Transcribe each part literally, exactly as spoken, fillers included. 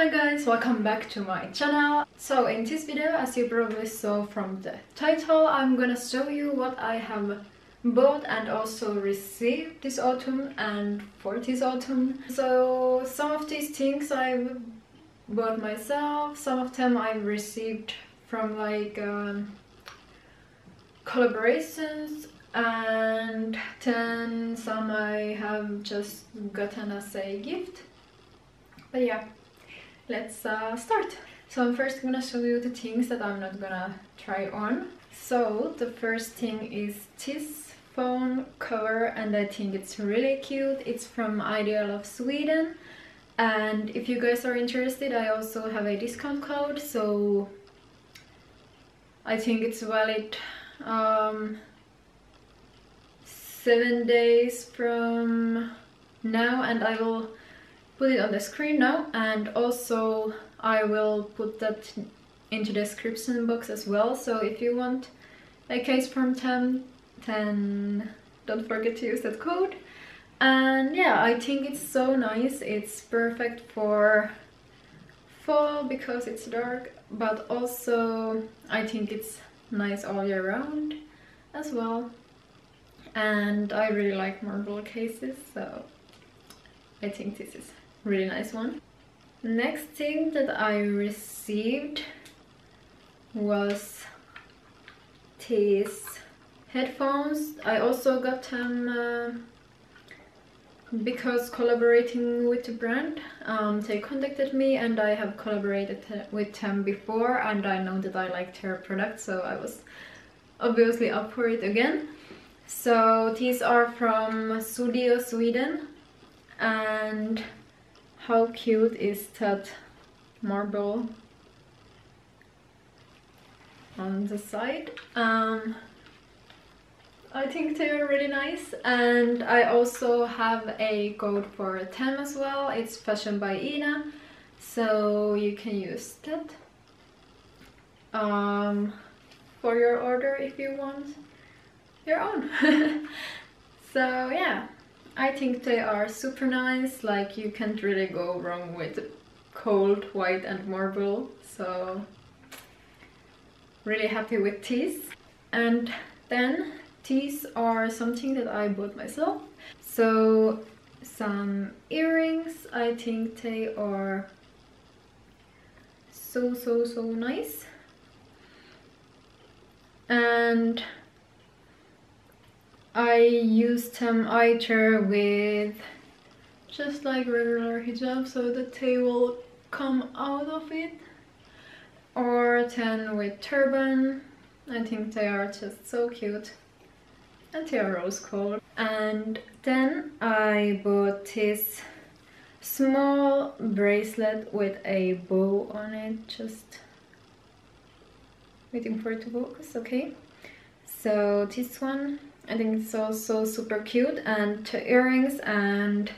Hi guys, welcome back to my channel. So in this video, as you probably saw from the title, I'm gonna show you what I have bought and also received this autumn and for this autumn. So some of these things I've bought myself, some of them I've received from like um, collaborations, and then some I have just gotten as a gift. But yeah, let's uh, start. So I'm first gonna show you the things that I'm not gonna try on. So the first thing is this phone cover, and I think it's really cute. It's from Ideal of Sweden, and if you guys are interested, I also have a discount code, so I think it's valid um, seven days from now, and I will put it on the screen now, and also I will put that into the description box as well. So if you want a case from them, then don't forget to use that code. And yeah, I think it's so nice. It's perfect for fall because it's dark, but also I think it's nice all year round as well. And I really like marble cases, so I think this is a really nice one. Next thing that I received was these headphones. I also got them uh, because collaborating with the brand, um, they contacted me, and I have collaborated with them before, and I know that I liked their product, so I was obviously up for it again. So these are from Sudio Sweden, and how cute is that marble on the side. um I think they are really nice, and I also have a code for them as well. It's Fashion by Ina, so you can use that um for your order if you want your own. So yeah, I think they are super nice. Like, you can't really go wrong with cold white and marble, so really happy with these. And then these are something that I bought myself. So some earrings. I think they are so so so nice, and I used them either with just like regular hijab so that they will come out of it, or then with turban. I think they are just so cute, and they are rose colored. And then I bought this small bracelet with a bow on it. Just waiting for it to focus, okay. So this one, I think it's also super cute, and the earrings and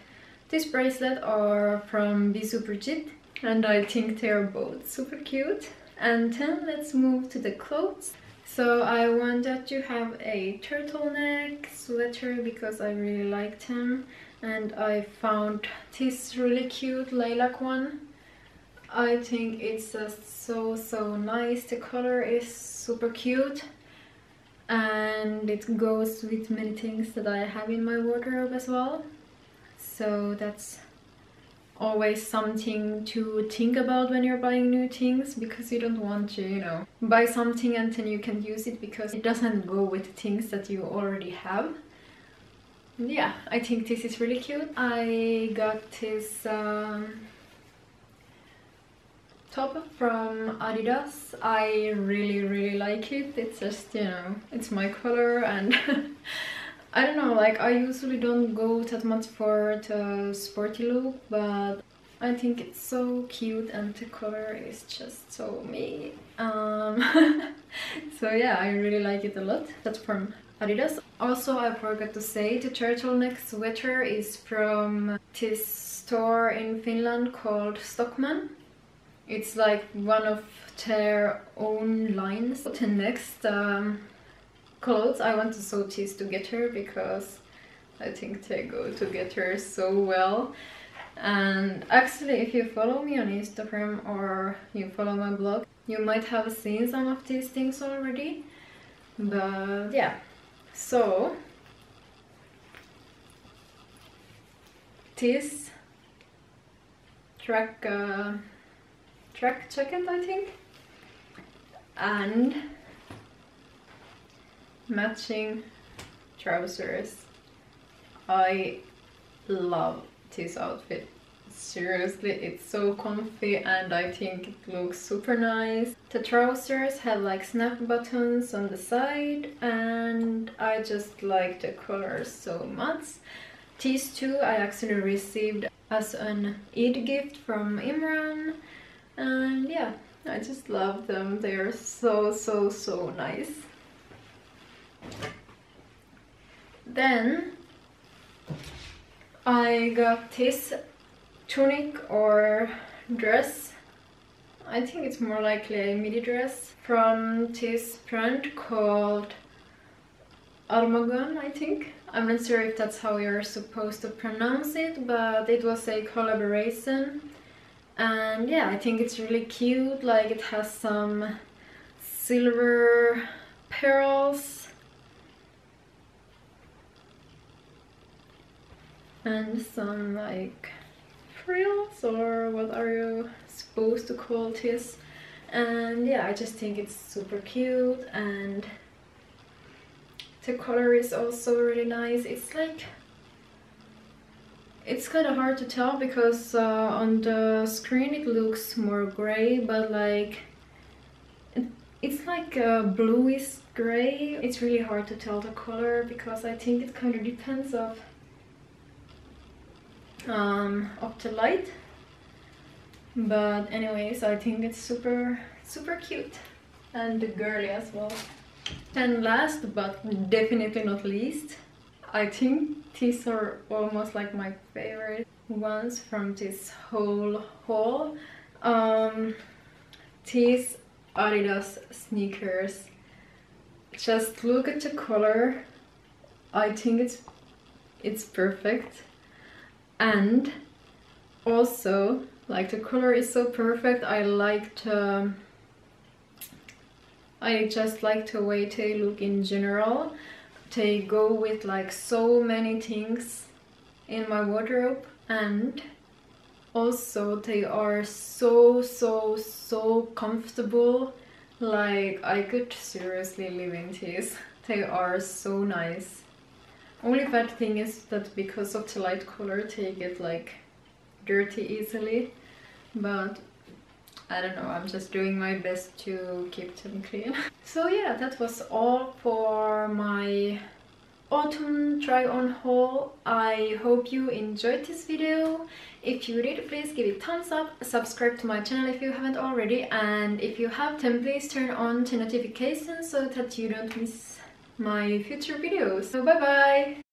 this bracelet are from Bisou Brigitte, and I think they're both super cute. And then let's move to the clothes. So I wanted to have a turtleneck sweater because I really liked them, and I found this really cute lilac one. I think it's just so so nice. The color is super cute, and it goes with many things that I have in my wardrobe as well, so that's always something to think about when you're buying new things, because you don't want to, you know, buy something and then you can use it because it doesn't go with things that you already have. Yeah, I think this is really cute. I got this um, top from Adidas. I really really like it. It's just, you know, it's my color, and I don't know, like, I usually don't go that much for the sporty look, but I think it's so cute, and the color is just so me. Um, so yeah, I really like it a lot. That's from Adidas. Also, I forgot to say, the turtleneck sweater is from this store in Finland called Stockmann. It's like one of their own lines. The next um, clothes I want to sew these together because I think they go together so well. And actually, if you follow me on Instagram or you follow my blog, you might have seen some of these things already, but yeah. So this track uh, track jacket, I think, and matching trousers. I love this outfit. Seriously, it's so comfy and I think it looks super nice. The trousers have like snap buttons on the side and I just like the colors so much. These two I actually received as an Eid gift from Imran, and yeah, I just love them. They are so so so nice. Then I got this tunic or dress, I think it's more likely a midi dress, from this brand called Armagon, I think. I'm not sure if that's how you're supposed to pronounce it, but it was a collaboration. And yeah, I think it's really cute. Like, it has some silver pearls and some like frills, or what are you supposed to call this. And yeah, I just think it's super cute, and the color is also really nice. It's like, it's kind of hard to tell because uh, on the screen it looks more gray, but like it's like a bluish gray. It's really hard to tell the color because I think it kind of depends on um of the light, but anyways, I think it's super super cute and girly as well. And last but definitely not least, I think these are almost like my favorite ones from this whole haul. Um these Adidas sneakers, just look at the color. I think it's it's perfect. And also, like, the color is so perfect. I liked um, I just like the way they look in general. They go with like so many things in my wardrobe, and also they are so so so comfortable. Like, I could seriously live in these. They are so nice. Only bad thing is that because of the light color they get like dirty easily, but I don't know, I'm just doing my best to keep them clean. So yeah, that was all for my autumn try on haul. I hope you enjoyed this video. If you did, please give it thumbs up, subscribe to my channel if you haven't already, and if you have, then please turn on the notifications so that you don't miss my future videos. So bye bye!